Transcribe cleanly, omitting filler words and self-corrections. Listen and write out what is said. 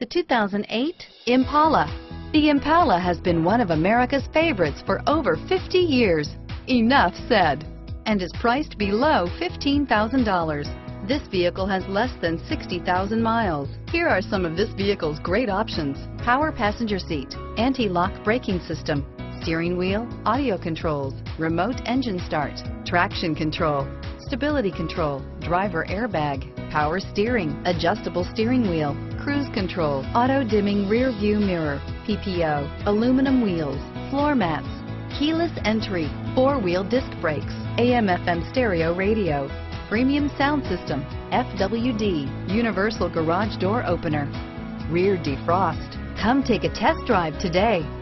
The 2008 Impala. The Impala has been one of America's favorites for over 50 years. Enough said. And is priced below $15,000. This vehicle has less than 60,000 miles. Here are some of this vehicle's great options: power passenger seat, anti-lock braking system, steering wheel audio controls, remote engine start, traction control, stability control, driver airbag, power steering, adjustable steering wheel, cruise control, auto-dimming rear view mirror, PPO, aluminum wheels, floor mats, keyless entry, four-wheel disc brakes, AM/FM stereo radio, premium sound system, FWD, universal garage door opener, rear defrost. Come take a test drive today.